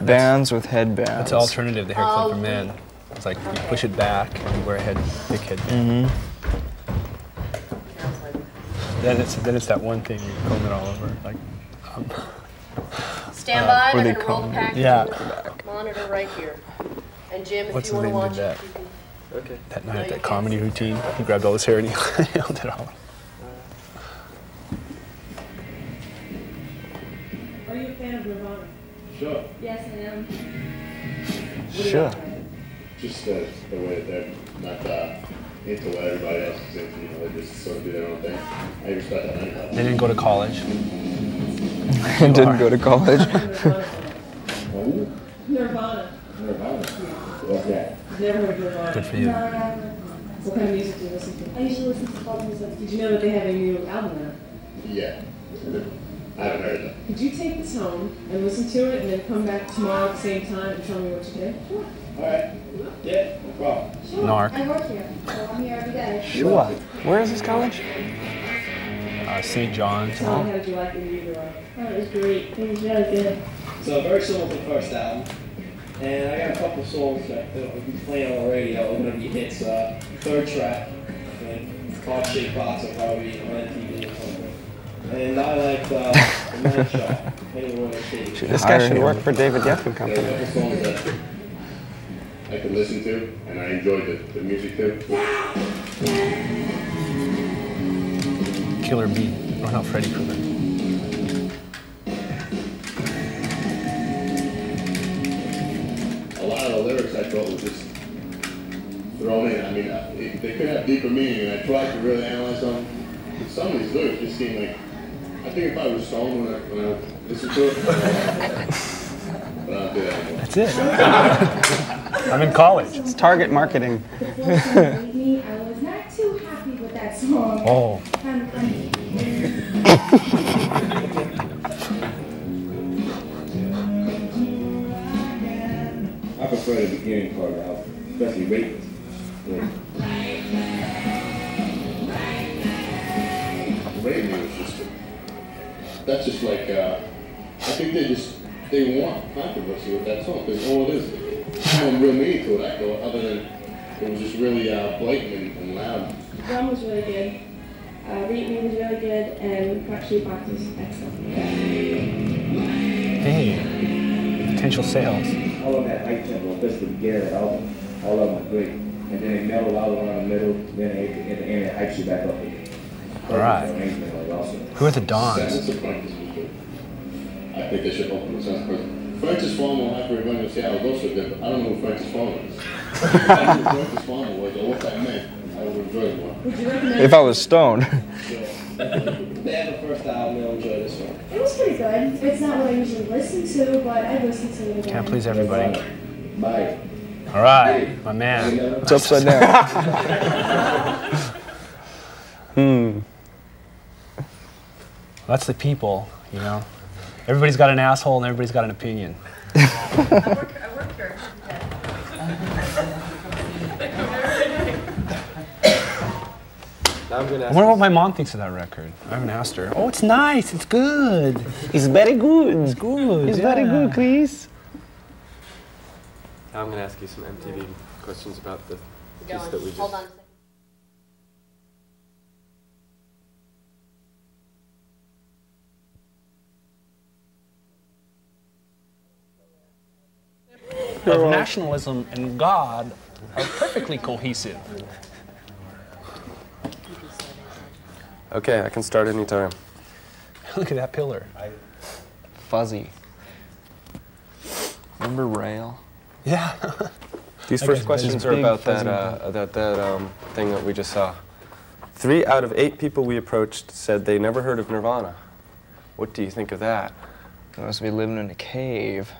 bands with headbands. That's alternative, the hair clip for men. It's like you push it back and you wear a thick headband. Mm-hmm. Then it's that one thing you comb it all over. Like, stand by, I'm going to roll the pack. Yeah. Monitor right here. And Jim, if you want to watch it, you can. Okay. That night, that comedy routine, he grabbed all his hair and he held it all. Are you a fan of Nirvana? Sure. Yes, I am. Sure. Just the way that they're not into what everybody else is into, you know, they just sort of do their own thing. I respect that. They didn't go to college. Nirvana. Nirvana? What's that? Never heard of Nirvana. Good for you. What kind of music do you listen to? I usually listen to pop music. Did you know that they have a new album now? Yeah. I haven't heard that. Could you take this home and listen to it and then come back tomorrow at the same time and tell me what you did? Sure. Alright. Yeah, no problem. Sure. Narc. I work here, so I'm here every day. Sure. Where is this college? St. John's. How did you like the music? Oh, it was great. It was really good. So very similar to the first album. And I got a couple songs that we've been playing on the radio. One of the hits, third track. And it's called Heart-Shaped Box. I'll probably be on TV or something. And I like the night shot. This guy should work for David Geffen Company. There were a couple songs that I could listen to, and I enjoyed the music too. Killer beat. Oh no, Freddy Krueger. Lyrics I thought were just thrown in. I mean, they could have deeper meaning, and I tried to really analyze them. But some of these lyrics just seem like, I think if I was stoned when I listened to it, but I don't do that anymore. That's it. I'm in college. It's target marketing. I was not too happy with that song. Oh. Kind of funny. I prefer the beginning part of the album, especially Raven. Yeah. Raven was just, that's just like, I think they want controversy with that song, because all it is, there's no real meaning to it, I thought, other than it was just really blatant and loud. The drum was really good, Raven was really good, and Heart-Shaped Box was excellent. Hey, potential sales. All of that high tempo, especially the Garrett album, all of them are great. And then they mellow out around the middle, then at the end, it hypes you back up again. All right. Who are the Dons? That's the point. This was good. I think they should open the sense person. Francis Farmer, after we went to Seattle, goes with them. I don't know who Francis Farmer is. If I knew who Francis Farmer was or what that meant, I would enjoy it more. If I was stoned. They have a first album, they'll enjoy this one. It was pretty good. It's not what I usually listen to, but I listen to it again. Can't please everybody. Bye. All right, my man. It's upside down. Well, that's the people, you know. Everybody's got an asshole and everybody's got an opinion. I work here. I wonder what my mom thinks of that record. I haven't asked her. Oh, it's nice. It's good. It's very good. It's good. It's very good, Chris. Now I'm going to ask you some MTV questions about the piece that we just... Hold on a second. Of nationalism and God are perfectly cohesive. Okay, I can start anytime. Look at that pillar. Fuzzy. Remember rail? Yeah. These first questions are about that thing that we just saw. 3 out of 8 people we approached said they never heard of Nirvana. What do you think of that? They must be living in a cave.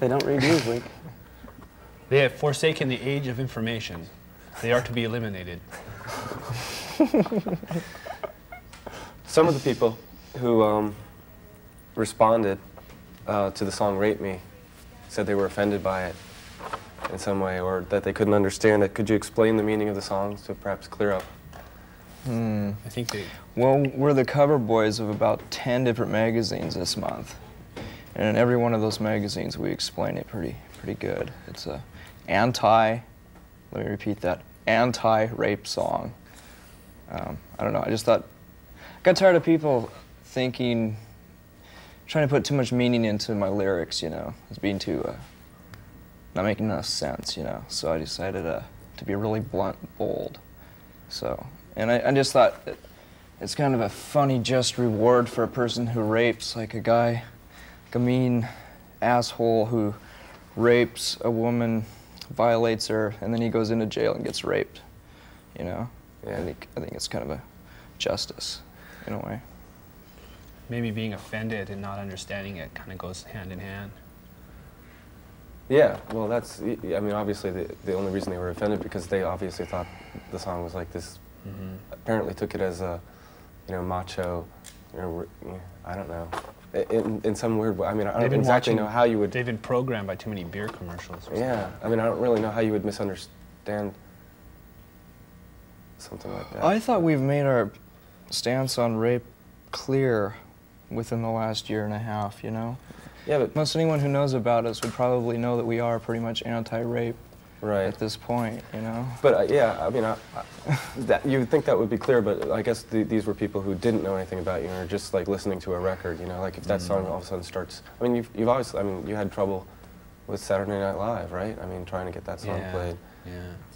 They don't read music. They have forsaken the age of information. They are to be eliminated. Some of the people who responded to the song Rape Me said they were offended by it in some way or that they couldn't understand it. Could you explain the meaning of the song to perhaps clear up? I think they... Well, we're the cover boys of about 10 different magazines this month. And in every one of those magazines, we explain it pretty good. It's a anti-rape song. I don't know, I just thought, I got tired of people thinking, trying to put too much meaning into my lyrics, you know, as being too, not making enough sense, you know. So I decided to be really blunt and bold. So, and I just thought it's kind of a funny just reward for a person who rapes, like a guy, like a mean asshole who rapes a woman, violates her, and then he goes into jail and gets raped, you know? Yeah. I think it's kind of a justice, in a way. Maybe being offended and not understanding it kind of goes hand in hand. Yeah, well, that's, I mean, obviously the only reason they were offended because they obviously thought the song was like this, apparently took it as a, you know, macho, you know, I don't know, in some weird way. I mean, I don't exactly know how you would... They've been programmed by too many beer commercials. Yeah, I mean, I don't really know how you would misunderstand something like that. I thought we've made our stance on rape clear within the last year and a half, you know? Yeah, but most anyone who knows about us would probably know that we are pretty much anti-rape at this point, you know? But, yeah, I mean, you would think that would be clear, but I guess these were people who didn't know anything about you and are just, like, listening to a record, you know? Like, if that song all of a sudden starts... I mean, you've obviously... I mean, you had trouble with Saturday Night Live, right? I mean, trying to get that song played. Yeah.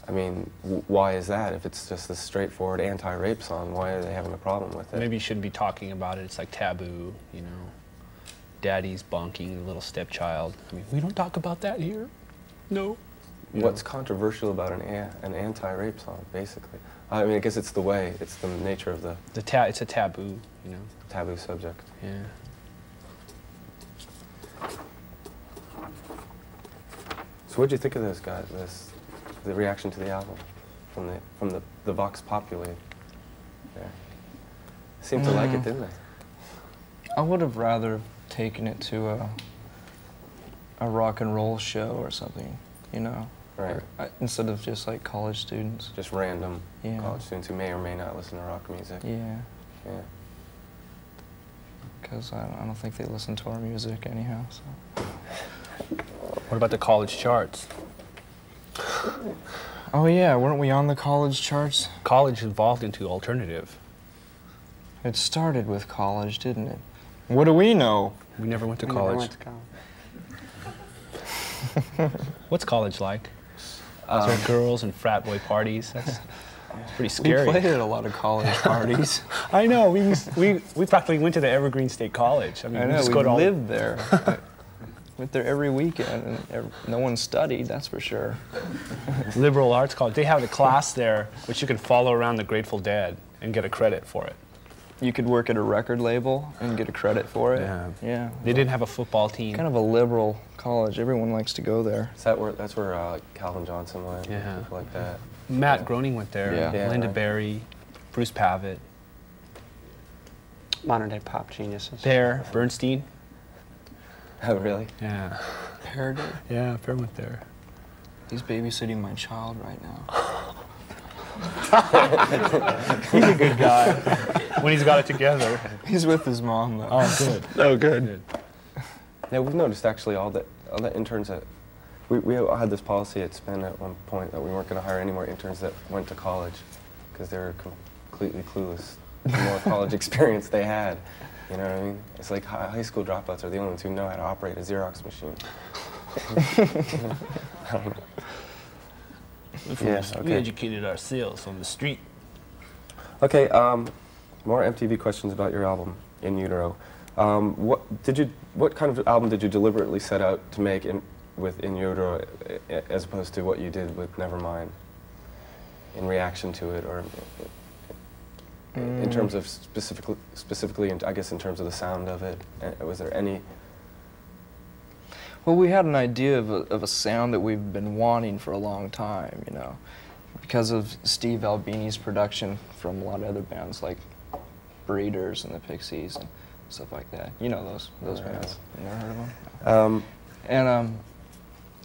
I mean, why is that? If it's just this straightforward anti-rape song, why are they having a problem with it? Maybe you shouldn't be talking about it. It's, like, taboo, you know? Daddy's bonking the little stepchild. I mean, we don't talk about that here. No. What's controversial about an anti-rape song, basically? I mean, I guess it's the way, it's the nature of the... it's a taboo, you know? Taboo subject. Yeah. So what did you think of those guys, the reaction to the album from the Vox Populi? Yeah. Seemed to like it, didn't they? I would have rather taken it to a rock and roll show or something, you know? Right. Instead of just like college students. Just random college students who may or may not listen to rock music. Yeah. Yeah. Because I don't think they listen to our music anyhow, so. What about the college charts? Oh yeah, weren't we on the college charts? College evolved into alternative. It started with college, didn't it? What do we know? We never went to college. What's college like? Those are girls and frat boy parties. That's pretty scary. We played at a lot of college parties. I know. We practically went to the Evergreen State College. I mean, we lived there. Went there every weekend, and no one studied. That's for sure. Liberal Arts College. They have a class there which you can follow around the Grateful Dead and get a credit for it. You could work at a record label and get a credit for it. Yeah. Yeah. They didn't have a football team. Kind of a liberal college. Everyone likes to go there. Is that where, that's where Calvin Johnson went, people like that. Matt Groening went there. Yeah. Linda Berry, Bruce Pavitt. Modern day pop geniuses. Pear, Bernstein. Oh, really? Yeah. Pear did? Yeah, Pear went there. He's babysitting my child right now. He's a good guy. When he's got it together. He's with his mom, though. Oh, good. Oh, good. Yeah, we've noticed, actually, all the interns that... We had this policy at Spin at one point that we weren't going to hire any more interns that went to college because they were completely clueless the more college experience they had. You know what I mean? It's like high school dropouts are the only ones who know how to operate a Xerox machine. I don't know. We educated ourselves on the street. Okay, more MTV questions about your album, In Utero. What kind of album did you deliberately set out to make with In Utero as opposed to what you did with Nevermind in reaction to it, or in terms of specifically, I guess, in terms of the sound of it? Was there any... Well, we had an idea of a sound that we've been wanting for a long time, you know, because of Steve Albini's production from a lot of other bands like Breeders and the Pixies and stuff like that. You know those bands. You never heard of them?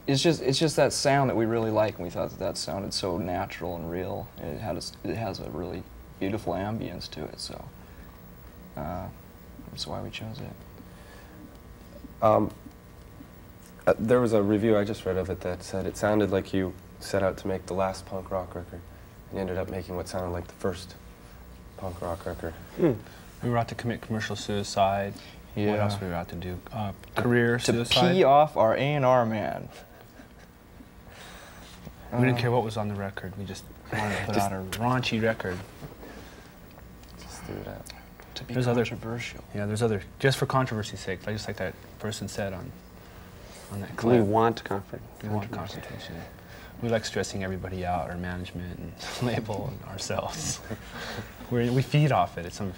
It's just that sound that we really like, and we thought that sounded so natural and real, and it has a really beautiful ambience to it. So that's why we chose it. There was a review I just read of it that said it sounded like you set out to make the last punk rock record, and you ended up making what sounded like the first punk rock record. Mm. We were out to commit commercial suicide. Yeah. What else were we out to do? Career suicide. To pee off our A&R man. We didn't care what was on the record. We just wanted to put out a raunchy record. Just do that. To be controversial. Yeah, there's other, just for controversy's sake, just like that person said on that clip. We want conflict. We want confrontation. We like stressing everybody out, our management and label and ourselves. We feed off it. It's some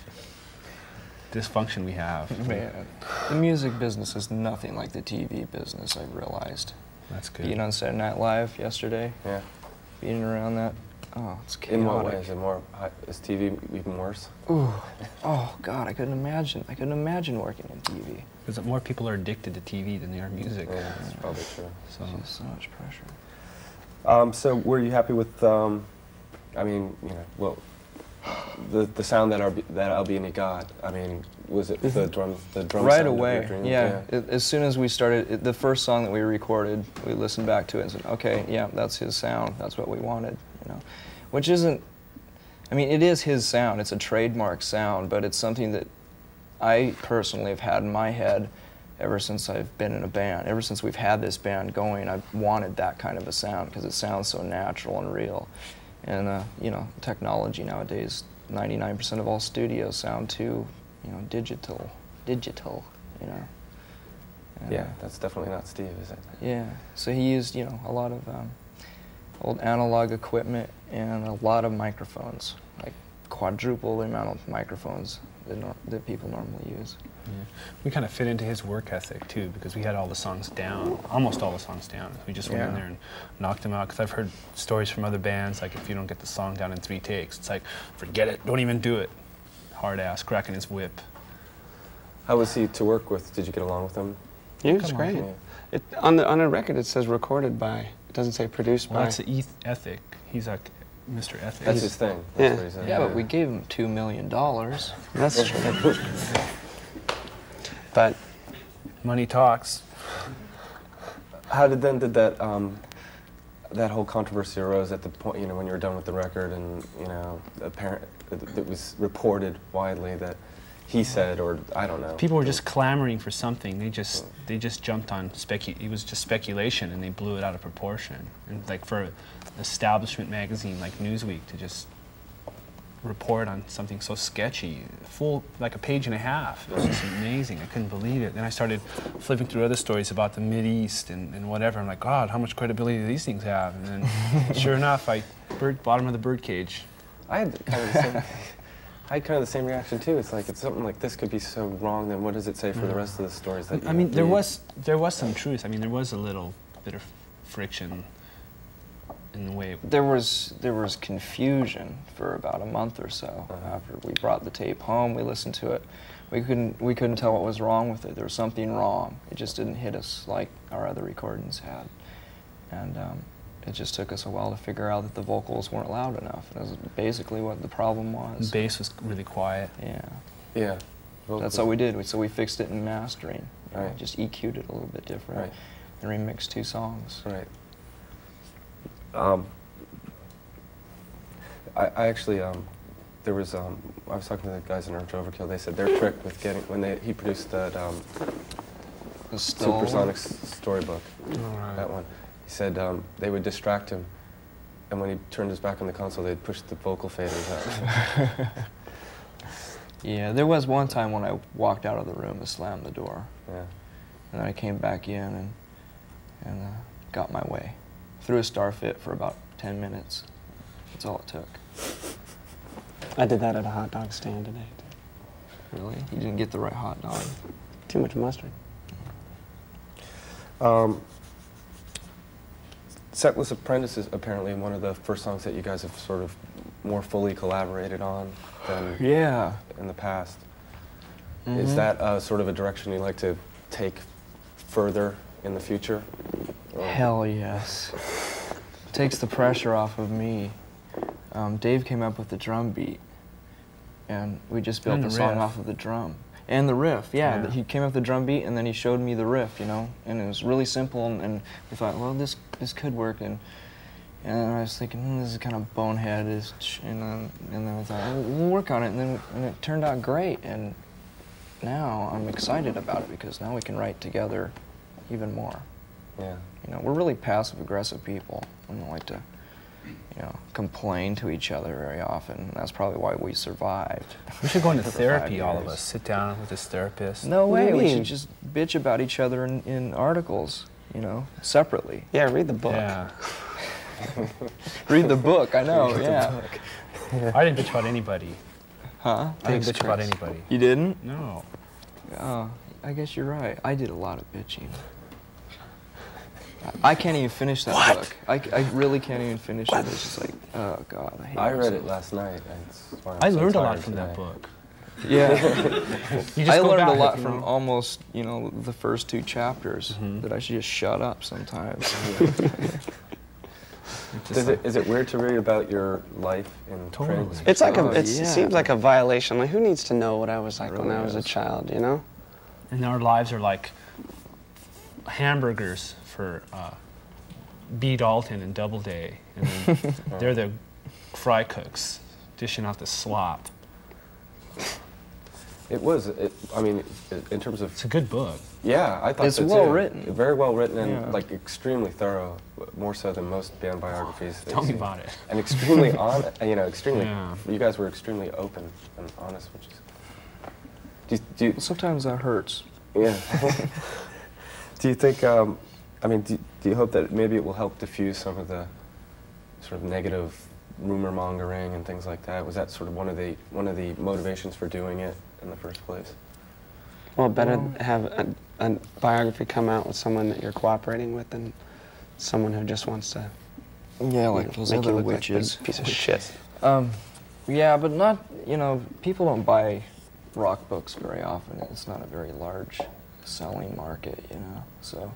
dysfunction we have. Man, the music business is nothing like the TV business, I've realized. That's good. Being on Saturday Night Live yesterday. Yeah. Being around that. Oh, it's chaotic. In what way? Is it more, is TV even worse? Ooh. Oh, God, I couldn't imagine. I couldn't imagine working in TV. Because more people are addicted to TV than they are music. Yeah, that's probably true. So, so much pressure. So were you happy with, I mean, you know, well, the sound that Albini got, I mean, was it the drum right away? Yeah. As soon as we started, the first song that we recorded, we listened back to it and said, okay, yeah, that's his sound. That's what we wanted, you know, which isn't, I mean, it is his sound. It's a trademark sound, but it's something that I personally have had in my head ever since I've been in a band. Ever since we've had this band going, I've wanted that kind of a sound because it sounds so natural and real. And, you know, technology nowadays, 99% of all studios sound too, you know, digital, you know. And yeah, that's definitely not Steve, is it? Yeah, so he used, you know, a lot of old analog equipment and a lot of microphones, like quadruple the amount of microphones that people normally use. Yeah. We kind of fit into his work ethic, too, because we had all the songs down, almost all the songs down. We just went in there and knocked them out, because I've heard stories from other bands, like if you don't get the song down in 3 takes, it's like, forget it, don't even do it. Hard ass, cracking his whip. How was he to work with? Did you get along with him? Yeah, it was great. Yeah. It, on the record, it says recorded by. It doesn't say produced by. That's the ethic. He's like Mr. Ethic. That's his thing. That's what he's saying. Yeah, but we gave him $2 million. That's true. But money talks. How did that that whole controversy arose at the point, you know, when you were done with the record, and you know, it was reported widely that he said, or I don't know. People were just clamoring for something. They just jumped on It was just speculation, and they blew it out of proportion. And like for an establishment magazine like Newsweek to just report on something so sketchy, full, like a page and a half. It was just amazing. I couldn't believe it. Then I started flipping through other stories about the Mideast and whatever. I'm like, God, how much credibility do these things have? And then, sure enough, bottom of the birdcage. I had kind of the same reaction too. It's like, it's something like this could be so wrong. Then what does it say for the rest of the stories? That I mean, there was some truth. I mean, there was a little bit of friction. In the way there was confusion for about a month or so. After we brought the tape home, we listened to it. We couldn't tell what was wrong with it. There was something wrong. It just didn't hit us like our other recordings had, and it just took us a while to figure out that the vocals weren't loud enough. And that's basically what the problem was. The bass was really quiet. Yeah. Yeah. Vocals. That's what we did. So we fixed it in mastering. Right. Just EQ'd it a little bit different. Right. And remixed 2 songs. Right. I actually, there was, I was talking to the guys in Urge Overkill. They said their trick with getting, when they, he produced that Supersonic Storybook, that one, he said they would distract him, and when he turned his back on the console, they'd push the vocal faders out. Yeah, there was one time when I walked out of the room and slammed the door. Yeah. And then I came back in and got my way. Threw a Starfit for about 10 minutes. That's all it took. I did that at a hot dog stand today. Really? You didn't get the right hot dog. Too much mustard. Setless Apprentice is apparently one of the first songs that you guys have sort of more fully collaborated on than in the past. Is that sort of a direction you like to take further in the future? Hell yes. Takes the pressure off of me. Dave came up with the drum beat, and we just built the song off of the drum. And the riff, yeah. He came up with the drum beat, and then he showed me the riff, you know. And it was really simple, and we thought, well, this could work. And I was thinking, this is kind of boneheadish. And then I thought, well, we'll work on it. And it turned out great. And now I'm excited about it because now we can write together even more. Yeah. You know, we're really passive-aggressive people. I don't like to, you know, complain to each other very often. That's probably why we survived. We should go into therapy, all of us. Sit down with this therapist. No way. We should just bitch about each other in articles, you know, separately. Yeah, read the book. Yeah. Read the book, I know, yeah. I didn't bitch about anybody. Huh? I didn't bitch about anybody. You didn't? No. Oh, I guess you're right. I did a lot of bitching. I can't even finish that book. I really can't even finish it. It's just like, oh God, I hate it. I read it last night. I learned a lot from that book. Yeah. I learned a lot from almost, you know, the first two chapters that I should just shut up sometimes. Is it weird to read about your life in print? It's like it seems like a violation. Like, who needs to know what I was like when I was a child, you know? And our lives are like hamburgers for B. Dalton and Doubleday, and then they're the fry cooks dishing out the slop. I mean, in terms of... It's a good book. Yeah, I thought it's well written. Very well written and like extremely thorough, more so than most band biographies. Tell me about it. And extremely honest, you know, extremely... Yeah. You guys were extremely open and honest, which is... Well, sometimes that hurts. Yeah. Do you think, I mean, do you hope that maybe it will help diffuse some of the sort of negative rumor mongering and things like that? Was that sort of one of the motivations for doing it in the first place? Well, better have a biography come out with someone that you're cooperating with than someone who just wants to, yeah, like those make other witches, like a piece of shit. Yeah, but not, you know, people don't buy rock books very often. It's not a very large selling market, you know. So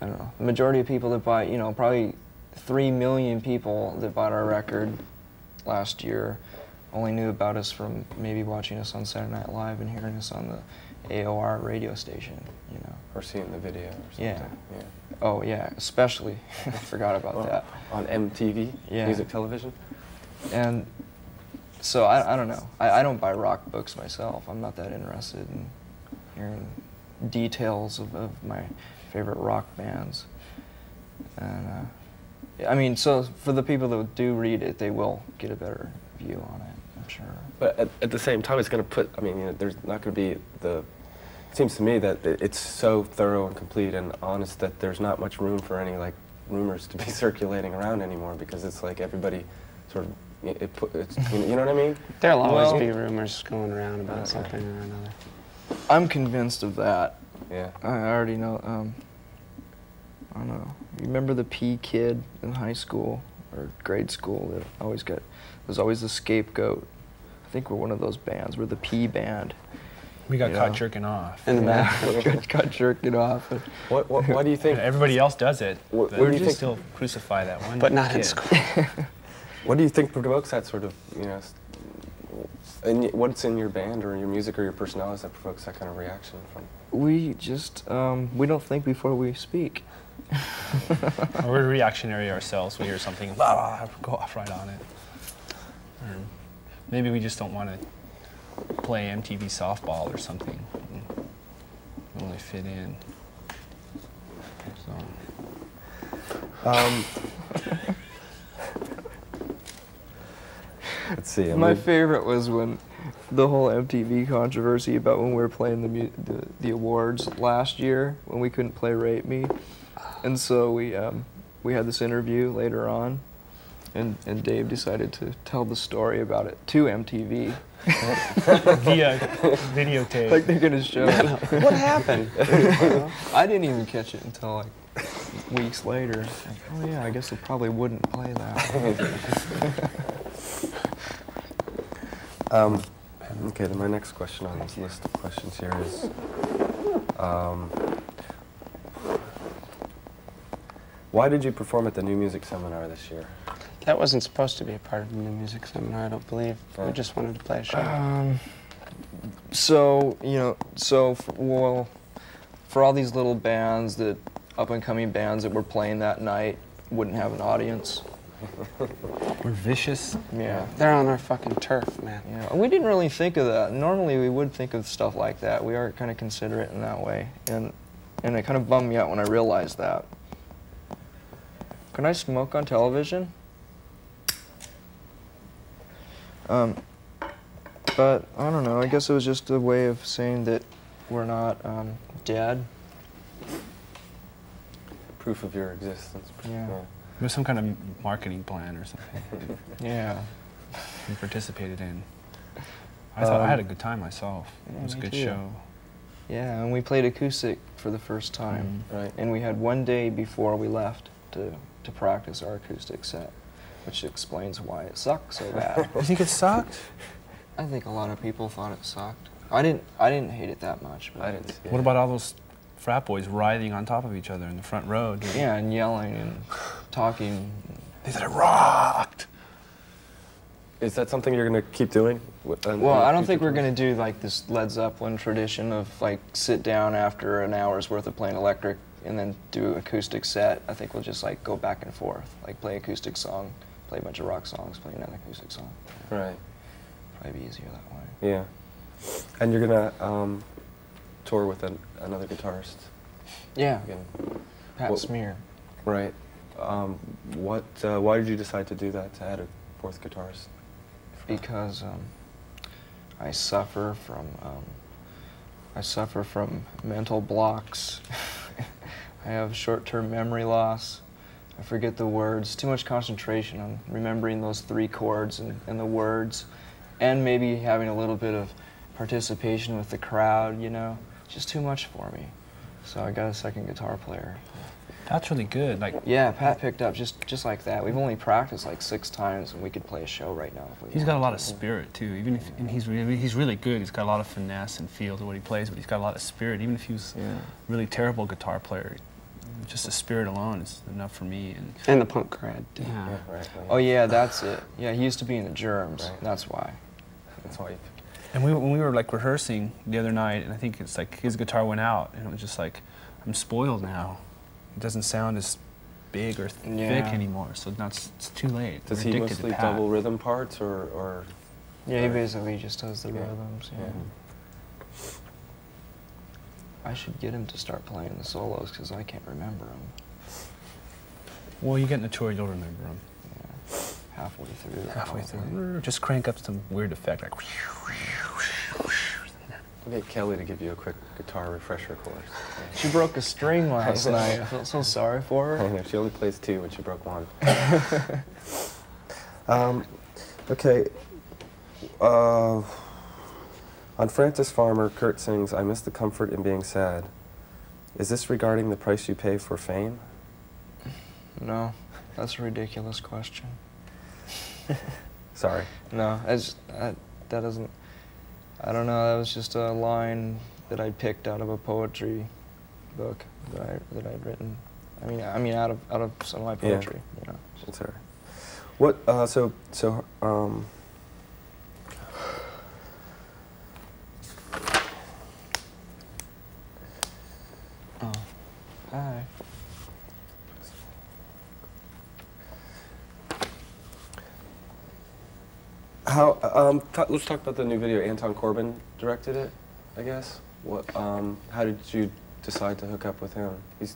I don't know. The majority of people that buy, you know, probably 3 million people that bought our record last year only knew about us from maybe watching us on Saturday Night Live and hearing us on the AOR radio station, you know. Or seeing the video or something. Yeah. Yeah. Oh, yeah, especially. I forgot about that. On MTV, music television. And so I don't know. I don't buy rock books myself. I'm not that interested in hearing details of my favorite rock bands. And, I mean, so for the people that do read it, they will get a better view on it, I'm sure. But at the same time, it's going to put, I mean, you know, there's not going to be the, it seems to me that it's so thorough and complete and honest that there's not much room for any, like, rumors to be circulating around anymore, because it's like everybody sort of, you know what I mean? There'll always be rumors going around about something or another. I'm convinced of that. Yeah. I already know, I don't know. You remember the P kid in high school or grade school that always got, was always the scapegoat? I think we're one of those bands. We're the P band. We got caught jerking off. In the back. We got caught jerking off. What do you think? Everybody else does it. Where do you think still crucify that one? But not in school. What do you think provokes that sort of, you know, and what's in your band or your music or your personalities that provokes that kind of reaction from? We just, we don't think before we speak. We're reactionary ourselves. We hear something, blah, blah, go off right on it. Or maybe we just don't want to play MTV softball or something. We only fit in. So. Let's see. My favorite was when the whole MTV controversy about when we were playing the awards last year when we couldn't play Rape Me. And so we had this interview later on, and Dave decided to tell the story about it to MTV. Via videotape. Like they're going to show it. What happened? I didn't even catch it until like weeks later. Like, oh yeah, I guess they probably wouldn't play that. Okay, then my next question on this list of questions here is... why did you perform at the New Music Seminar this year? That wasn't supposed to be a part of the New Music Seminar, I don't believe. We just wanted to play a show. So, you know, so for all these little bands, that up-and-coming bands that were playing that night wouldn't have an audience. We're vicious. Yeah. They're on our fucking turf, man. Yeah. We didn't really think of that. Normally we would think of stuff like that. We are kind of considerate in that way. And it kind of bummed me out when I realized that. Can I smoke on television? But I don't know. I guess it was just a way of saying that we're not dead. Proof of your existence. Yeah. Cool. It was some kind of marketing plan or something. Yeah. We participated in. I thought I had a good time myself. Yeah, it was a good show. Yeah, and we played acoustic for the first time. Mm. Right. And we had one day before we left to practice our acoustic set, which explains why it sucked so bad. You think it sucked? I think a lot of people thought it sucked. I didn't hate it that much. But I didn't. Yeah. What about all those frat boys writhing on top of each other in the front row? Yeah, and yelling and talking. They said it rocked. Is that something you're going to keep doing? Well, I don't think we're going to do like this Led Zeppelin tradition of like sit down after an hour's worth of playing electric and then do acoustic set. I think we'll just like go back and forth, like play acoustic song, play a bunch of rock songs, play another acoustic song. Right. Probably be easier that way. Yeah. And you're going to tour with another guitarist. Yeah. Again. Pat Smear. Right. Why did you decide to do that, to add a fourth guitarist? Because I suffer from mental blocks. I have short-term memory loss. I forget the words. Too much concentration on remembering those three chords and the words, and maybe having a little bit of participation with the crowd. You know, just too much for me. So I got a second guitar player. Pat's really good. Like, yeah, Pat picked up just like that. We've only practiced like 6 times, and we could play a show right now. If we he's got a lot of spirit too. Even if and he's really good. He's got a lot of finesse and feel to what he plays, but he's got a lot of spirit. Even if he was a really terrible guitar player, just the spirit alone is enough for me. And the punk crowd. Yeah. Yeah, right, right. Oh yeah, that's it. Yeah, he used to be in the Germs. Right. That's why. That's why. And when we were like rehearsing the other night, and I think it's like his guitar went out, and it was just like, I'm spoiled now. It doesn't sound as big or thick anymore, so it's too late. Does he mostly double rhythm parts, or? Yeah, he basically just does the rhythms. Yeah. I should get him to start playing the solos because I can't remember them. Well, you get in the tour, you'll remember them. Yeah, halfway through. Halfway through. Just crank up some weird effect, like. I'll get Kelly to give you a quick guitar refresher course. She broke a string last night. I felt so sorry for her. She only plays 2 when she broke 1. Okay. On Francis Farmer, Kurt sings, "I miss the comfort in being sad." Is this regarding the price you pay for fame? No. That's a ridiculous question. Sorry. No, that doesn't... I don't know, that was just a line that I picked out of a poetry book that I'd written. I mean out of some of my poetry. Yeah. You know. That's her. What Oh. Hi. Let's talk about the new video. Anton Corbijn directed it, I guess. How did you decide to hook up with him? He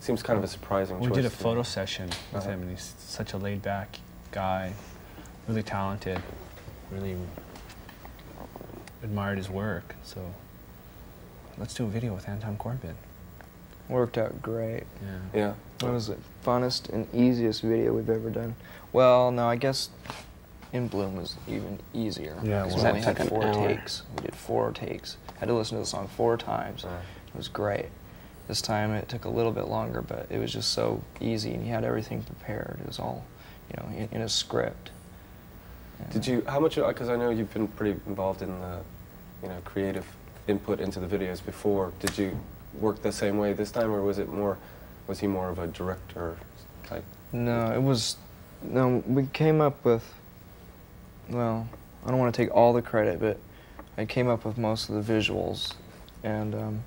seems kind of a surprising choice. We did a photo session with him, and he's such a laid-back guy, really talented, really admired his work. So let's do a video with Anton Corbijn. Worked out great. Yeah. That was the funnest and easiest video we've ever done. Well, no, I guess. In Bloom was even easier. Yeah, because we only had 4 takes. We did 4 takes. Had to listen to the song 4 times. Right. It was great. This time it took a little bit longer, but it was just so easy, and he had everything prepared. It was all, you know, in a script. Yeah. Did you? How much? Because I know you've been pretty involved in the, you know, creative input into the videos before. Did you work the same way this time, or was it more? Was he more of a director type? No, it was. No, we came up with. Well, I don't want to take all the credit, but I came up with most of the visuals. And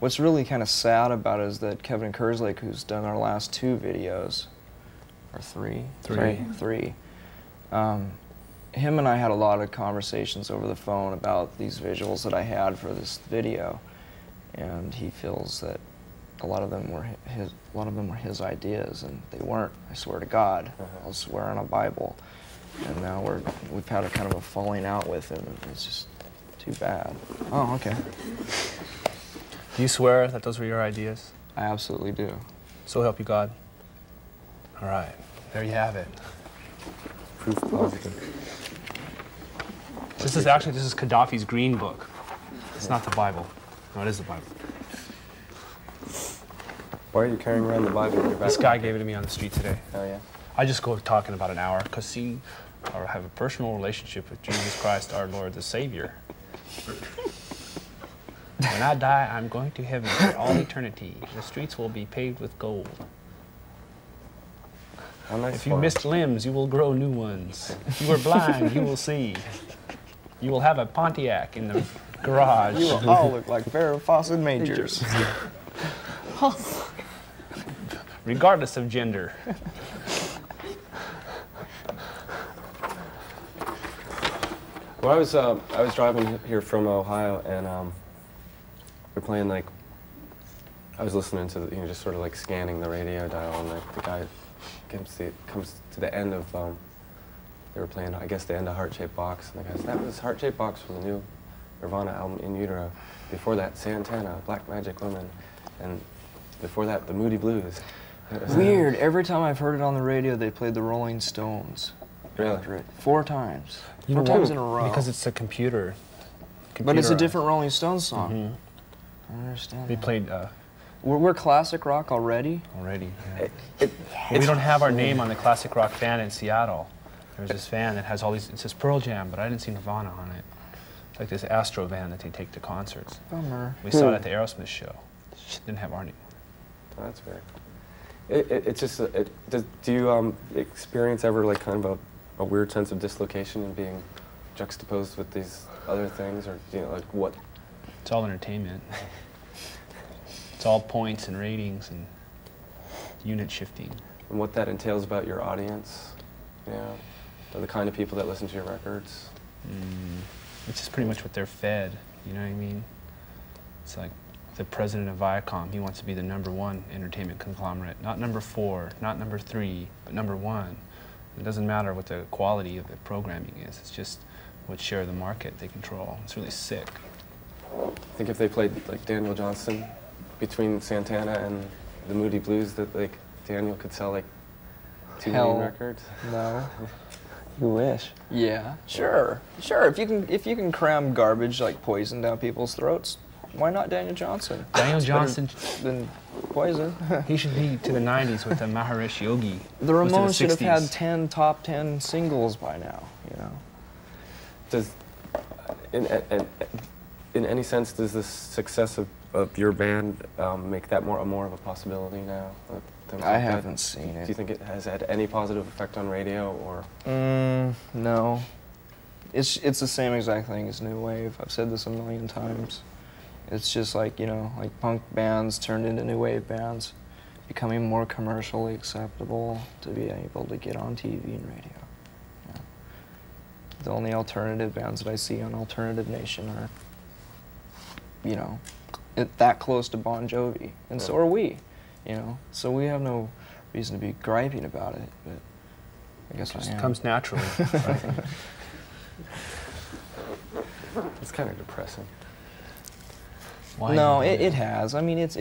what's really kind of sad about it is that Kevin Kerslake, who's done our last two videos, or three, him and I had a lot of conversations over the phone about these visuals that I had for this video, and he feels that a lot of them were his, ideas, and they weren't. I swear to God, I'll swear on a Bible. And now we've had a kind of a falling out with him. And it's just too bad. Oh, okay. Do you swear that those were your ideas? I absolutely do. So help you God. All right, there you have it. Proof positive. This is Gaddafi's Green Book. It's not the Bible. No, it is the Bible. Why are you carrying around the Bible in your backpack? This guy gave it to me on the street today. Oh, yeah? I just go talking about an hour, because see, I have a personal relationship with Jesus Christ, our Lord, the Savior. When I die, I'm going to heaven for all eternity. The streets will be paved with gold. If you missed limbs, you will grow new ones. If you were blind, you will see. You will have a Pontiac in the garage. You will all look like Farrah Fawcett Majors. Regardless of gender. Well, I was driving here from Ohio, and we're playing, like, I was listening to, you know, just sort of like scanning the radio dial, and like the guy comes to the end of, they were playing, I guess, the end of Heart-Shaped Box, and the guy said, that was Heart-Shaped Box from the new Nirvana album, In Utero. Before that, Santana, Black Magic Woman, and before that, the Moody Blues. Weird, every time I've heard it on the radio, they played the Rolling Stones. Really? Four times in a row. Because it's a computer. But it's a different Rolling Stones song. I don't understand. We played... We're classic rock already? Already, yeah. We don't have our name on the classic rock fan in Seattle. There's this van that has all these... It says Pearl Jam, but I didn't see Nirvana on it. It's like this Astro van that they take to concerts. Bummer. We saw it at the Aerosmith show. It didn't have our name on it. Oh, that's weird. It's just... do you experience ever, like, kind of a weird sense of dislocation and being juxtaposed with these other things, or, you know, like what? It's all entertainment. It's all points and ratings and unit shifting. And what that entails about your audience, you know, or the kind of people that listen to your records. It's just pretty much what they're fed, you know what I mean? It's like the president of Viacom, he wants to be the #1 entertainment conglomerate. Not #4, not #3, but #1. It doesn't matter what the quality of the programming is. It's just what share of the market they control. It's really sick. I think if they played, like, Daniel Johnson between Santana and the Moody Blues, that, like, Daniel could sell, like, 2 million records. No. You wish. Yeah. Sure. Sure. If you can cram garbage like Poison down people's throats, why not Daniel Johnson? Daniel Johnson than Poison. He should be to the 90s with the Maharishi Yogi. The Ramones should have had 10 top 10 singles by now, you know. Does, in any sense, does the success of your band make that more of a possibility now? I haven't seen it. Do you think it has had any positive effect on radio, or? No. It's the same exact thing as New Wave. I've said this a million times. It's just like, you know, like punk bands turned into new wave bands, becoming more commercially acceptable to be able to get on TV and radio. Yeah. The only alternative bands that I see on Alternative Nation are, you know, that close to Bon Jovi, and so are we, you know. So we have no reason to be griping about it, but I guess it comes naturally. It's kind of depressing. Why no, it has. I mean, it's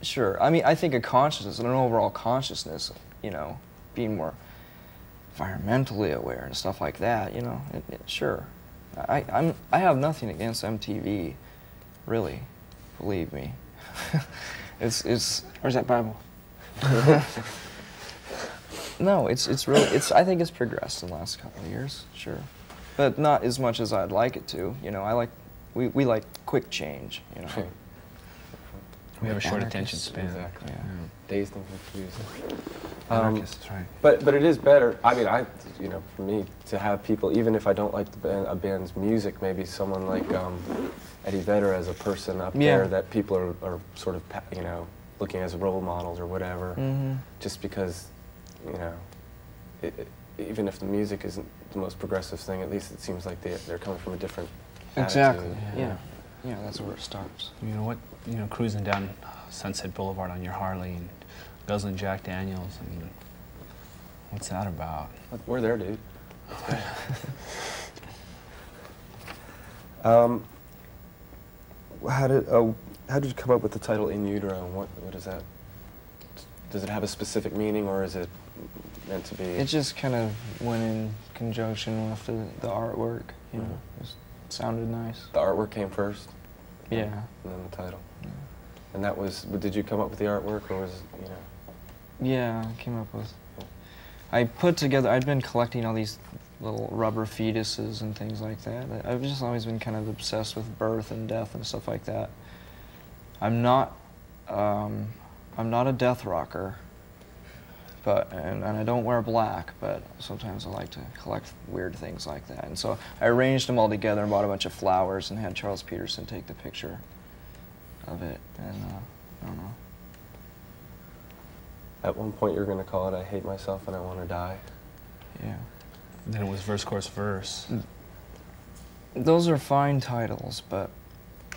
sure. I mean, I think a consciousness, an overall consciousness, you know, being more environmentally aware and stuff like that, you know, sure. I have nothing against MTV, really, believe me. Where's that Bible? No, it's really, I think it's progressed in the last couple of years, sure. But not as much as I'd like it to, you know. We like quick change, you know. We have a short attention span. Exactly. Yeah. Dazed and confused. Anarchists, right. But it is better. I mean, you know, for me to have people, even if I don't like the band, a band's music, maybe someone like Eddie Vedder as a person up there that people are sort of, you know, looking as role models or whatever. Mm-hmm. Just because, you know, even if the music isn't the most progressive thing, at least it seems like they're coming from a different attitude. Exactly. Yeah. Yeah, that's where it starts. You know what? You know, cruising down Sunset Boulevard on your Harley and guzzling Jack Daniels. I mean, what's that about? We're there, dude. How did you come up with the title In Utero? What is that? Does it have a specific meaning, or is it meant to be? It just kind of went in conjunction with the artwork. You know, it sounded nice. The artwork came first. Yeah. And then the title. Yeah. And that was, did you come up with the artwork, or was it, you know? Yeah, I came up with. I put together, I'd been collecting all these little rubber fetuses and things like that. I've just always been kind of obsessed with birth and death and stuff like that. I'm not a death rocker, but, and I don't wear black, but sometimes I like to collect weird things like that. And so I arranged them all together and bought a bunch of flowers and had Charles Peterson take the picture of it. And I don't know. At one point you were going to call it I Hate Myself and I Want to Die. Yeah. And then it was verse, chorus, verse. Those are fine titles, but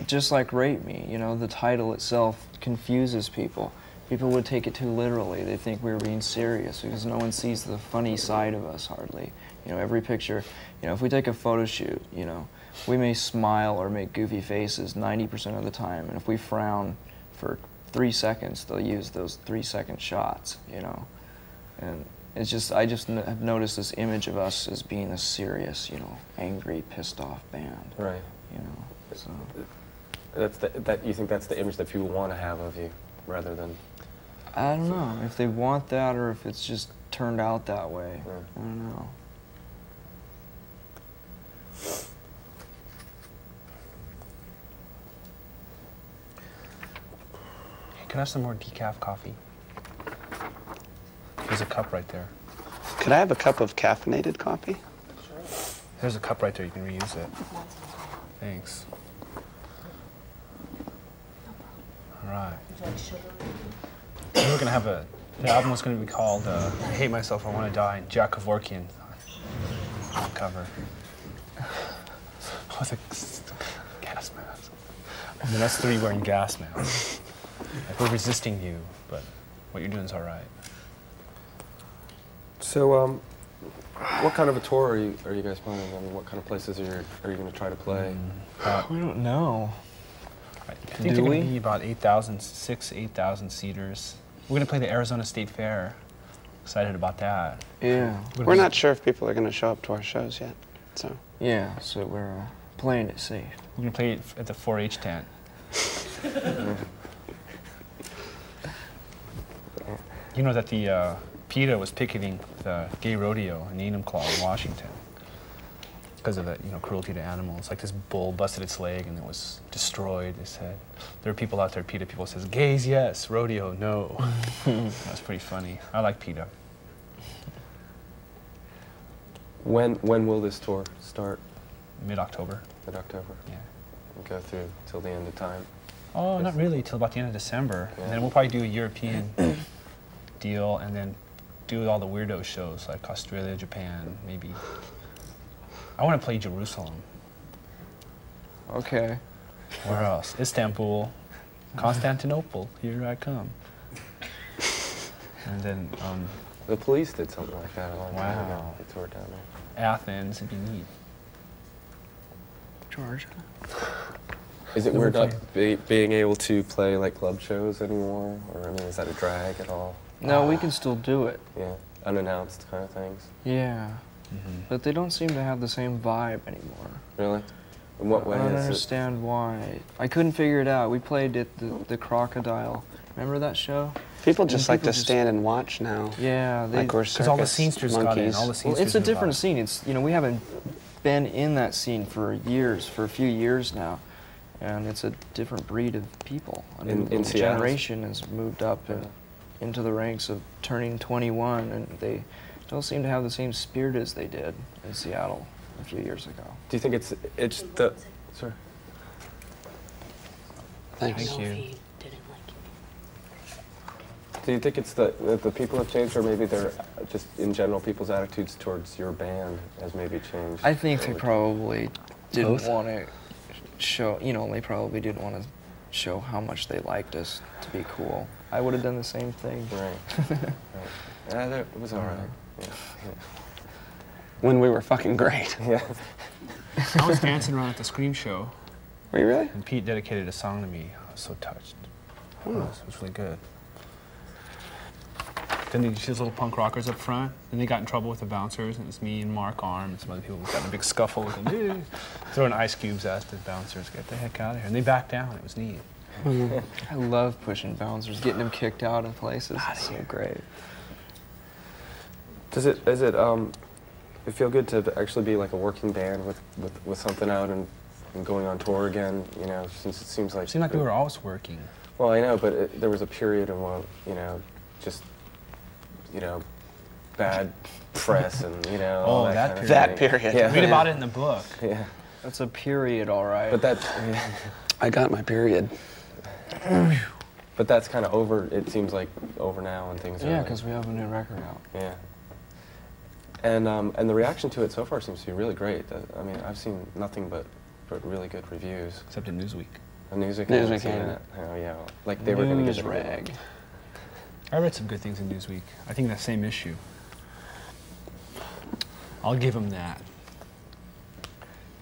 just like Rape Me, you know, the title itself confuses people. People would take it too literally. They think we were being serious because no one sees the funny side of us hardly. You know, every picture, you know, if we take a photo shoot, you know, we may smile or make goofy faces 90% of the time. And if we frown for 3 seconds, they'll use those 3-second shots, you know. And it's just, I just have noticed this image of us as being a serious, you know, angry, pissed off band. Right. You know, so. You think that's the image that people want to have of you rather than. I don't know if they want that or if it's just turned out that way. Yeah. I don't know. Hey, can I have some more decaf coffee? There's a cup right there. Could I have a cup of caffeinated coffee? Sure. There's a cup right there. You can reuse it. Thanks. All right. Would you like sugar? We're going to have a, the album was going to be called I Hate Myself, I Want to Die, and Jack Kevorkian on cover. With a gas mask. I mean, that's three wearing gas masks. Like, we're resisting you, but what you're doing is all right. So, what kind of a tour are you guys planning? I mean, what kind of places are you going to try to play? We don't know. I think they're going to be about 8,000 seaters. We're going to play the Arizona State Fair. Excited about that. Yeah. We're not sure if people are going to show up to our shows yet, so. Yeah, so we're playing it safe. We're going to play it at the 4-H tent. You know that the PETA was picketing the gay rodeo in Enumclaw in Washington. Because of the, you know, cruelty to animals. Like, this bull busted its leg and it was destroyed, they said. There are people out there, PETA people, says, gays, yes, rodeo, no. That's pretty funny. I like PETA. When will this tour start? Mid-October. Mid-October? Yeah. We'll go through till the end of time? Oh, not really, till about the end of December. Yeah. And then we'll probably do a European deal and then do all the weirdo shows, like Australia, Japan, maybe. I want to play Jerusalem. Okay. Where else? Istanbul, Constantinople, here I come. And then, the police did something like that a long time ago. They tore it down there. Athens, it'd be neat. Georgia. Is it weird not being able to play, like, club shows anymore? Or, I mean, is that a drag at all? No, we can still do it. Yeah, unannounced kind of things. Yeah. Mm-hmm. But they don't seem to have the same vibe anymore. Really? In what way is it? I don't understand why. I couldn't figure it out. We played at the Crocodile. Remember that show? People just like to stand and watch now. Yeah. Because all the scenesters got in. Well, it's a different scene. It's, you know, we haven't been in that scene for years, for a few years now. And it's a different breed of people. I mean, the generation has moved up. into the ranks of turning 21, and they don't seem to have the same spirit as they did in Seattle a few years ago. Do you think it's the... Sorry. Thanks. Thank you. Do you think it's the people have changed, or maybe they're just, in general, people's attitudes towards your band has maybe changed? I think they probably didn't want to show, you know, they probably didn't want to show how much they liked us to be cool. I would have done the same thing. Right. Right. That was all right. Yeah. Yeah. When we were fucking great. Yeah. I was dancing around at the Scream show. Were you really? And Pete dedicated a song to me. I was so touched. Ooh. It was really good. Then you see those little punk rockers up front. Then they got in trouble with the bouncers, and it was me and Mark Arm and some other people who got in a big scuffle with them. Throwing ice cubes at the bouncers, get the heck out of here. And they backed down. It was neat. I love pushing bouncers, getting them kicked out of places. It's so great. Does it, it feel good to actually be like a working band with something out and going on tour again, you know, since it seems like... It seemed like we were always working. Well, I know, but there was a period in which, you know, just... you know, bad press and, you know... Oh, that period. Yeah. Read about it in the book. Yeah. That's a period, all right. But that... Yeah. I got my period. But that's kind of over, it seems like, over now and things are... Yeah, because like, we have a new record out. Yeah. And the reaction to it so far seems to be really great. I mean, I've seen nothing but really good reviews. Except in Newsweek. Newsweek, yeah. Oh, yeah. Like, they were going to get the rag. I read some good things in Newsweek. I think that same issue. I'll give him that.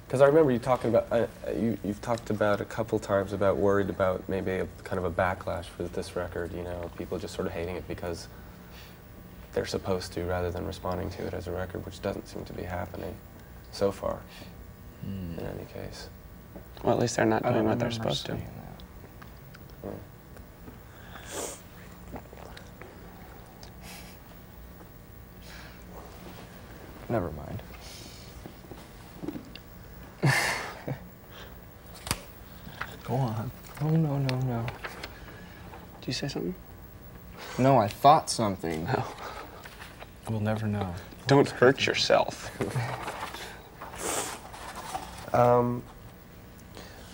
Because I remember you talking about, you've talked about a couple times about worried about maybe a kind of a backlash for this record, you know, people just sort of hating it because they're supposed to rather than responding to it as a record, which doesn't seem to be happening so far, in any case. Well, at least they're not doing what they're supposed to. Yeah. Never mind. Go on. Oh, no, no, no. Did you say something? No, I thought something. No. We'll never know. Don't hurt yourself.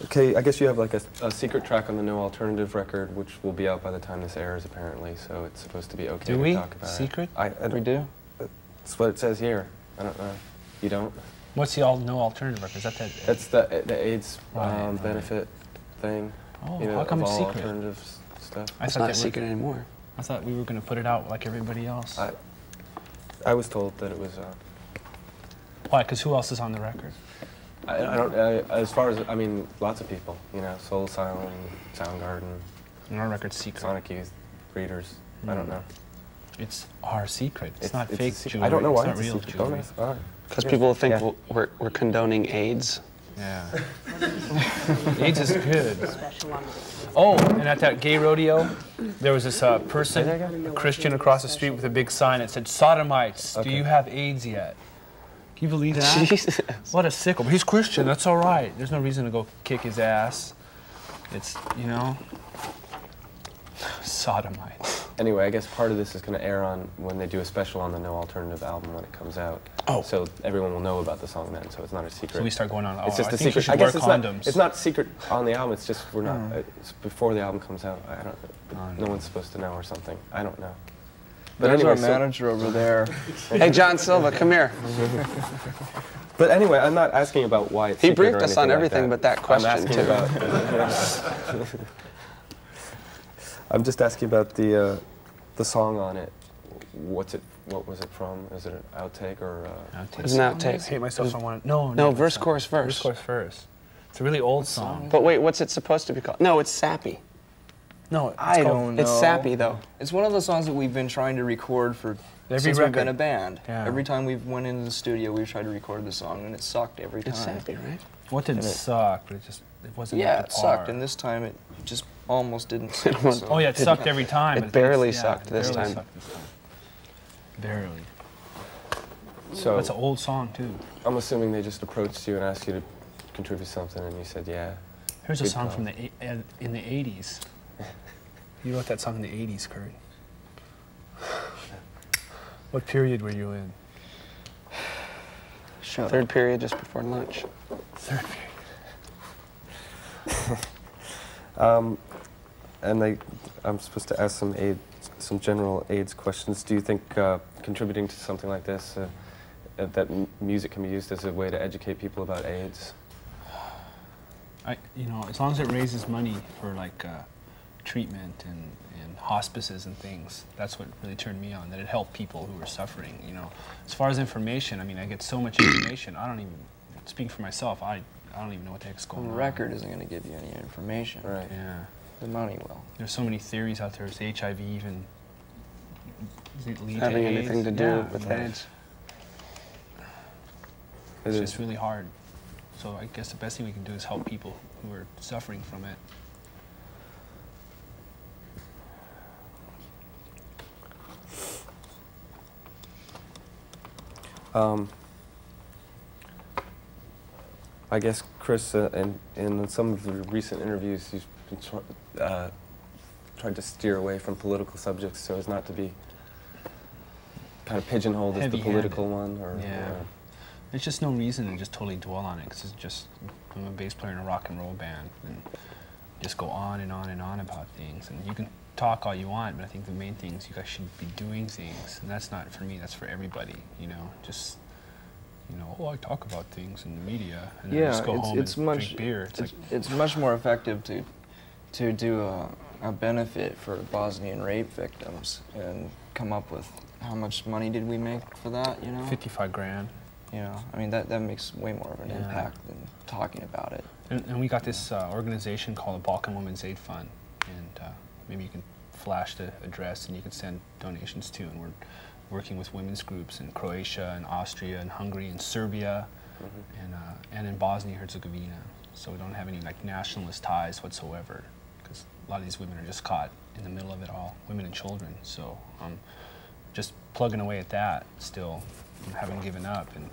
Okay, I guess you have like a secret track on the No Alternative record, which will be out by the time this airs, apparently, so it's supposed to be okay to talk about it. Secret? We do? That's what it says here. I don't know. You don't? What's the No Alternative record? Is that that? That's the AIDS benefit thing. Oh, you know, how come it's secret? Alternative stuff. It's not secret anymore. I thought we were going to put it out like everybody else. I was told that it was. Why? Because who else is on the record? I don't. As far as I mean, lots of people. You know, Soul Asylum, Soundgarden. And our record's secret. Sonic Youth, Breeders. Mm. I don't know. It's our secret. It's not fake jewelry. I don't know why it's real jewelry. Because people think we're condoning AIDS. Yeah. AIDS is good. Oh, and at that gay rodeo, there was this person, a Christian across the street with a big sign that said, "Sodomites, do you have AIDS yet?" Can you believe that? Jesus. What a sickle. But he's Christian. That's all right. There's no reason to go kick his ass. It's, you know, sodomites. Anyway, I guess part of this is going to air on when they do a special on the No Alternative album when it comes out. Oh. So everyone will know about the song then, so it's not a secret. So we start going on. It's just a secret. I guess it's not secret on the album. It's just we're not. It's before the album comes out. I don't. No one's supposed to know or something. I don't know. But there's our manager over there. Hey, John Silva, come here. But anyway, I'm not asking about why it's. He briefed us on everything but that question too. I'm asking about. I'm just asking about the song on it. What's it? What was it from? Is it an outtake or? Outtake. It was an outtake. I hate myself. I want to. No. Verse, chorus, verse. Verse, chorus, verse. It's a really old song. But wait, what's it supposed to be called? No, it's sappy. No, it's I don't know. It's sappy though. It's one of the songs that we've been trying to record for since we've been a band. Yeah. Every time we've went into the studio, we've tried to record the song, and it sucked every time. It's sappy, right? What didn't suck? But it just wasn't. Yeah, it sucked, and this time it just. Almost didn't suck. So. Oh yeah, it sucked every time. It barely sucked this time. Barely. So it's an old song too. I'm assuming they just approached you and asked you to contribute something, and you said yeah. Here's a song from the in the '80s. You wrote that song in the '80s, Kurt. What period were you in? Shut Third up. Period, just before lunch. Third period. I'm supposed to ask some general AIDS questions. Do you think contributing to something like this, that music can be used as a way to educate people about AIDS? You know, as long as it raises money for like treatment and hospices and things, that's what really turned me on. That it helped people who were suffering. You know, as far as information, I mean, I get so much information. I don't even speak for myself. I don't even know what the heck's going on. The record isn't going to give you any information. Right. Yeah. The money will. There's so many theories out there. Is HIV even lead to having anything to do with AIDS? It's just really hard. So I guess the best thing we can do is help people who are suffering from it. I guess, Chris, in some of the recent interviews, you've been tried to steer away from political subjects so as not to be kind of pigeonholed as the political one. Or, yeah. Or there's just no reason to just totally dwell on it, because it's just, I'm a bass player in a rock and roll band, and just go on and on and on about things. And you can talk all you want, but I think the main thing is you guys should be doing things. And that's not for me, that's for everybody, you know? Just, you know, oh, I talk about things in the media, and then just go home and drink beer. It's much more effective to do a benefit for Bosnian rape victims and come up with how much money did we make for that, you know? 55 grand. You know, I mean, that makes way more of an impact than talking about it. And we got this organization called the Balkan Women's Aid Fund, and maybe you can flash the address and you can send donations to. And we're working with women's groups in Croatia and Austria and Hungary and Serbia and in Bosnia and Herzegovina. So we don't have any like nationalist ties whatsoever, because a lot of these women are just caught in the middle of it all, women and children. So just plugging away at that still. Haven't given up, and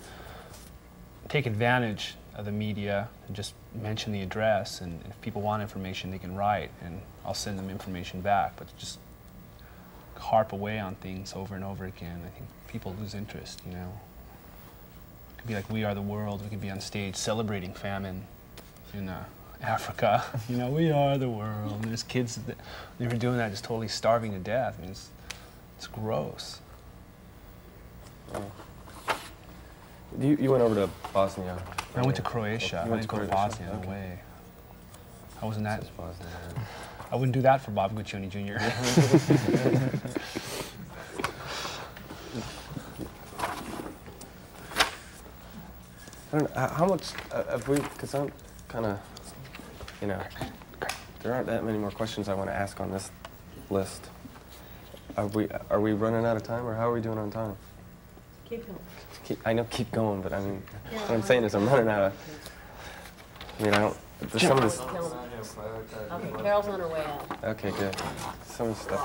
take advantage of the media and just mention the address, and if people want information they can write and I'll send them information back, but just harp away on things over and over again. I think people lose interest, you know. It could be like We Are the World. We could be on stage celebrating famine in Africa. You know, we are the world. And there's kids that they were doing that, just totally starving to death. I mean, it's gross. Yeah. You went over to Bosnia. I went to Croatia. I didn't go to Bosnia, no way. I wasn't that. I wouldn't do that for Bob Guccione Jr. I don't know, how much have we, because I'm kind of, you know, there aren't that many more questions I want to ask on this list. Are we running out of time, or how are we doing on time? Keep going. I know, keep going, but I mean, what I'm saying is I'm running out of. I mean, I don't. There's some of this. Okay, Carol's on her way out. Okay, good. Some of this stuff.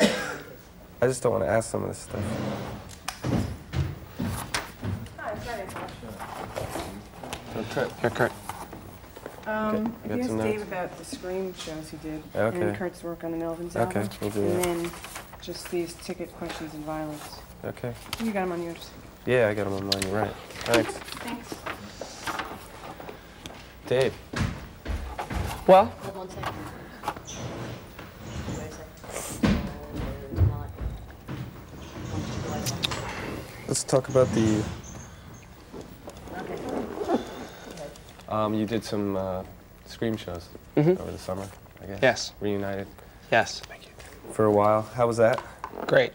I just don't want to ask some of this stuff. Hi, sorry. Don't trip. Here, Kurt. You asked Dave about the Scream shows he did, and Kurt's work on the Melvins album. Okay, we'll do that. And then just these ticket questions and violence. Okay. You got them on yours. Yeah, I got them on mine, you're right. Thanks. Thanks. Dave. Well? Hold 1 second. Let's talk about the... Okay. You did some Scream shows over the summer, I guess. Yes. Reunited. Yes. Thank you. For a while. How was that? Great.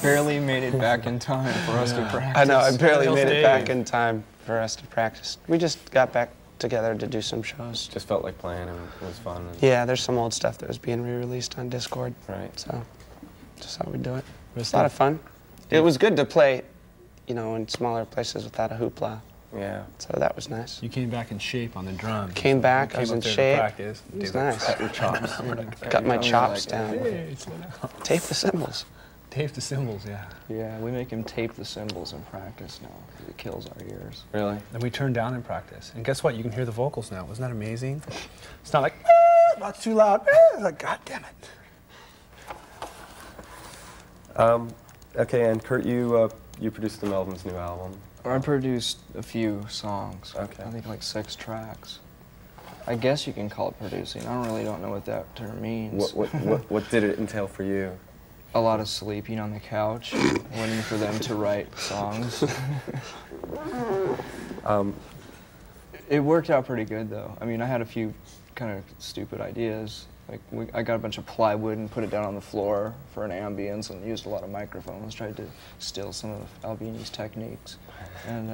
Barely made it back in time for us to practice. I know, I barely made it back in time for us to practice. We just got back together to do some shows. Just felt like playing, and it was fun. Yeah, there's some old stuff that was being re-released on Discord. Right. So, just how we do it. It was a lot of fun. Yeah. It was good to play, you know, in smaller places without a hoopla. Yeah. So that was nice. You came back in shape on the drum. Came back, I was in shape. Practice. It was nice. Cut your chops. Cut my chops down. Tape the cymbals. Tape the cymbals, yeah. Yeah, we make him tape the cymbals in practice now, because it kills our ears. Really? And we turn down in practice. And guess what? You can hear the vocals now. Wasn't that amazing? It's not like, ah, that's too loud. Ah. It's like, God damn it. Okay, and Kurt, you produced the Melvins' new album. I produced a few songs. Okay. I think like 6 tracks. I guess you can call it producing. I don't know what that term means. What did it entail for you? A lot of sleeping on the couch, waiting for them to write songs. It worked out pretty good, though. I mean, I had a few kind of stupid ideas. Like, I got a bunch of plywood and put it down on the floor for an ambience and used a lot of microphones, tried to steal some of Albini's techniques. And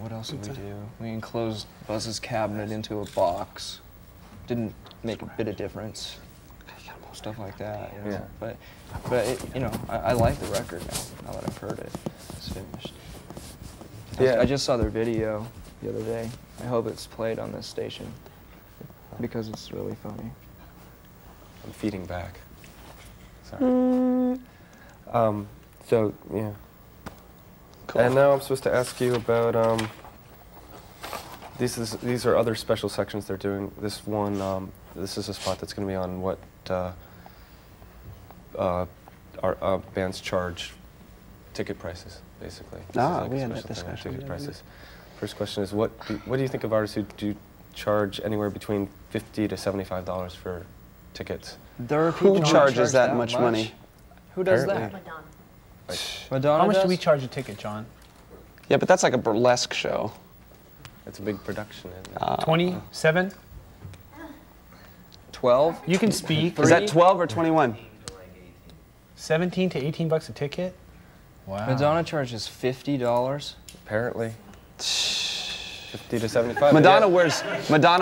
what else did we do? We enclosed Buzz's cabinet into a box. Didn't make a bit of difference. Stuff like that. You know? Yeah. But it, you know, I like the record now. Now that I've heard it, it's finished. I just saw their video the other day. I hope it's played on this station because it's really funny. I'm feeding back. Sorry. So yeah. Cool. And now I'm supposed to ask you about these are other special sections they're doing. This one, this is a spot that's going to be on what our bands charge ticket prices, basically. We had that discussion. Ticket prices. First question is, what do you think of artists who do charge anywhere between $50 to $75 for tickets? Who charges that much money? Who does that? Madonna. Like, Madonna. How much do we charge a ticket, John? Yeah, but that's like a burlesque show. That's a big production, isn't it? 27? 12? You can speak. 30? Is that 12 or 21? 17 to 18 bucks a ticket? Wow. Madonna charges $50. Apparently. 50 to 75. Madonna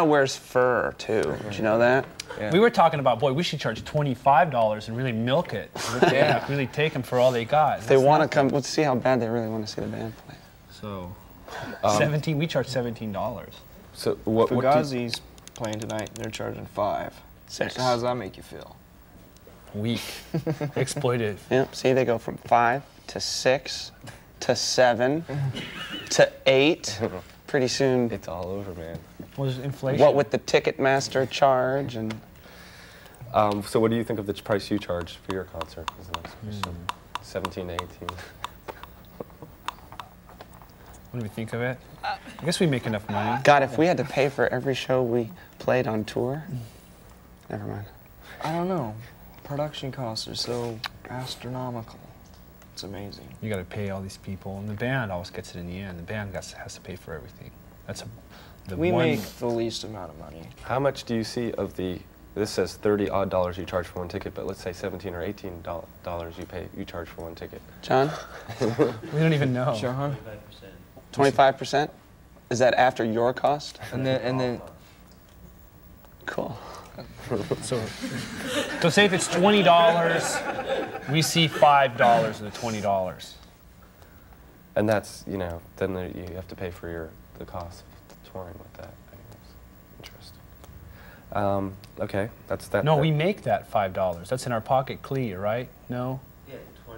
wears fur too. Did you know that? Yeah. We were talking about, boy, we should charge $25 and really milk it. Yeah. Really take them for all they got. If they want to come, let's see how bad they really want to see the band play. So, we charge $17. So what Fugazi's playing tonight, they're charging $5. $6. So how does that make you feel? Weak. Exploited. Yep. See, they go from 5 to 6 to 7 to 8. Pretty soon. It's all over, man. Was inflation? What would the Ticketmaster charge? And so, what do you think of the price you charge for your concert? Is the next question. 17 to 18. What do we think of it? I guess we make enough money. God, if we had to pay for every show we played on tour, never mind. I don't know. Production costs are so astronomical. It's amazing. You got to pay all these people, and the band always gets it in the end. The band has to pay for everything. That's we make the least amount of money. How much do you see of the? This says $30-odd you charge for one ticket, but let's say $17 or $18 you charge for one ticket. John, we don't even know. John. 25%? Is that after your cost? And then cool. So say if it's $20, we see $5 of the $20. And that's, you know, then you have to pay for the cost of touring with that. Interesting. Okay, that's that. No, we make that $5. That's in our pocket clear, right? No? Yeah, 25%.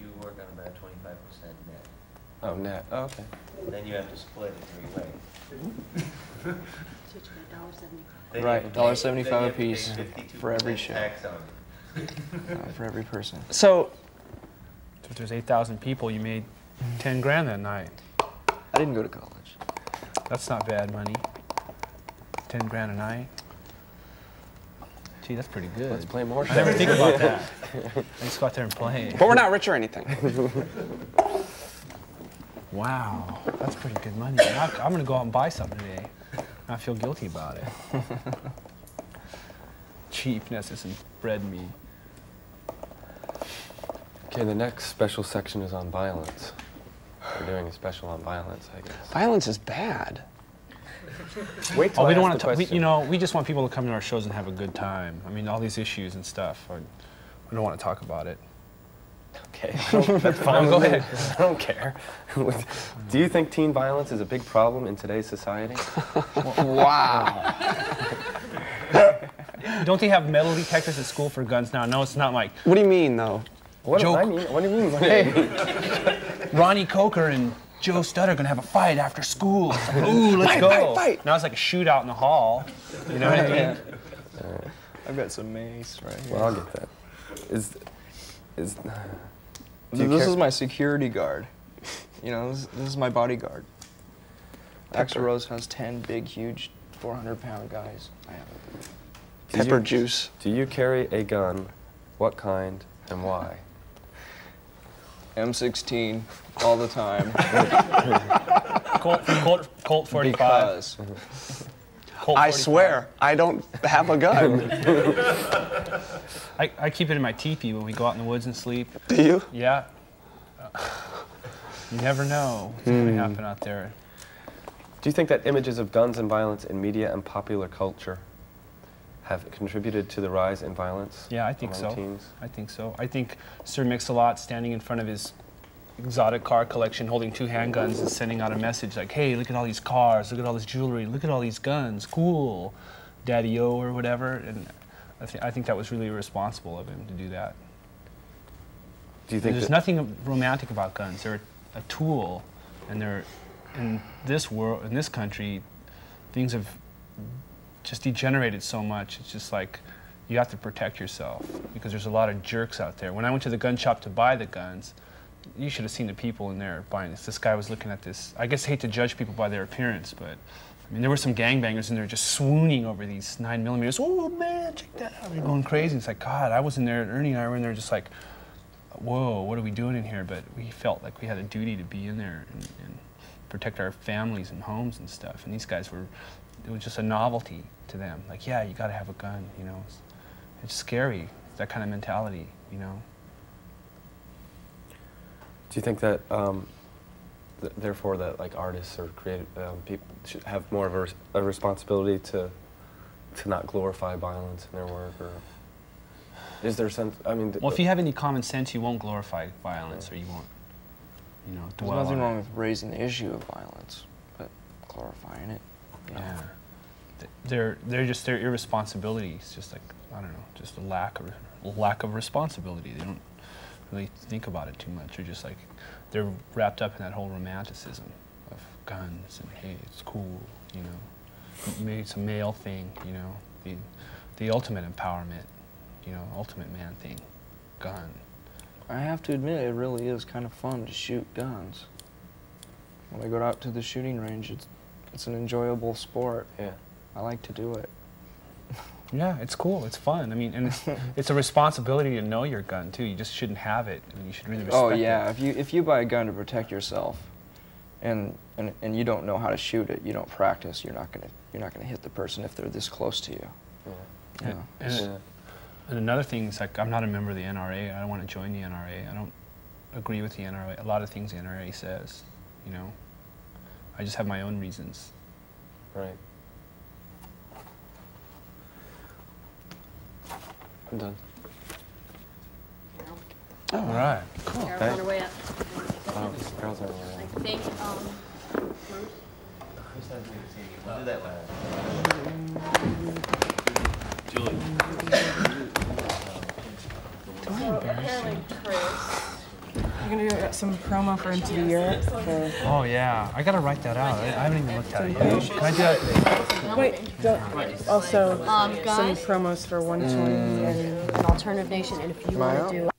You work on about 25% net. Oh, net. Oh, okay. Then you have to split it 3 ways. Right, $1.75 a piece for every show. For every person. So if there's 8,000 people, you made 10 grand that night. I didn't go to college. That's not bad money. 10 grand a night. Gee, that's pretty good. Let's play more shows. I never think about that. I just go out there and play. But we're not rich or anything. Wow, that's pretty good money. I'm going to go out and buy something today. I feel guilty about it. Cheapness has bred me. Okay, the next special section is on violence. We're doing a special on violence, I guess. Violence is bad. Wait till we don't want to. You know, we just want people to come to our shows and have a good time. I mean, all these issues and stuff. I don't want to talk about it. Okay, that's fine. Go ahead. I don't care. Do you think teen violence is a big problem in today's society? Wow. Don't they have metal detectors at school for guns now? No, it's not like. What do you mean, though? What do I mean? What do you mean? Hey, Ronnie Coker and Joe Studd are gonna have a fight after school. It's like, ooh, let's go. Fight. Now it's like a shootout in the hall. You know what I mean? I've got some mace right here. Well, I'll get that. This is my security guard. You know, this is my bodyguard. Axl Rose has 10 big, huge, 400-pound guys. I have a pepper juice. Do you carry a gun? What kind and why? M16 all the time. Colt 45. Because. Colt 45. I swear, I don't have a gun. I keep it in my teepee when we go out in the woods and sleep. Do you? Yeah. You never know what's going to happen out there. Do you think that images of guns and violence in media and popular culture have contributed to the rise in violence? Yeah, I think so. Teens? I think so. I think Sir Mix-a-Lot standing in front of his exotic car collection holding 2 handguns and sending out a message like, hey, look at all these cars, look at all this jewelry, look at all these guns, cool, Daddy-O or whatever. And I think that was really irresponsible of him to do that. Do you think there's nothing romantic about guns. They're a tool, and they're... In this world, in this country, things have just degenerated so much. It's just like you have to protect yourself because there's a lot of jerks out there. When I went to the gun shop to buy the guns, you should have seen the people in there buying this. This guy was looking at this. I guess I hate to judge people by their appearance, but I mean, there were some gangbangers in there just swooning over these 9mm. Oh man, check that out! They're going crazy. It's like God. I was in there, and Ernie and I were in there, just like, whoa, what are we doing in here? But we felt like we had a duty to be in there and protect our families and homes and stuff. And these guys were, it was just a novelty to them. Like, yeah, you gotta have a gun, you know. It's scary, that kind of mentality, you know. Do you think that, therefore, that like artists or creative people should have more of a responsibility to not glorify violence in their work, or is there some, I mean... Well, if you have any common sense, you won't glorify violence, or you won't. You know, there's nothing wrong with raising the issue of violence, but glorifying it. You know? Yeah, they're just their irresponsibility. It's just like I don't know, just a lack of responsibility. They don't really think about it too much. They're just like they're wrapped up in that whole romanticism of guns and hey, it's cool, you know. Maybe it's a male thing, you know. The ultimate empowerment, you know, ultimate man thing, gun. I have to admit, it really is kind of fun to shoot guns. When I go out to the shooting range, it's an enjoyable sport. Yeah, I like to do it. Yeah, it's cool. It's fun. I mean, and it's, it's a responsibility to know your gun too. You just shouldn't have it. I mean, you should really respect it. Oh yeah, if you buy a gun to protect yourself, and you don't know how to shoot it, you don't practice. You're not gonna hit the person if they're this close to you. Yeah. And another thing is, like, I'm not a member of the NRA. I don't want to join the NRA. I don't agree with the NRA. A lot of things the NRA says, you know. I just have my own reasons. Right. I'm done. Oh, all right. Cool. Girls on her way up. Girls on her way up. I think, Bruce? Bruce has been singing. We'll do that one. Julie. So apparently Chris, you're going to do some promo for MTV Europe. Oh yeah, I got to write that out. I haven't even looked at it yet. Can I do that? Wait, don't. Also some promos for 120 and Alternative Nation, and if you want to do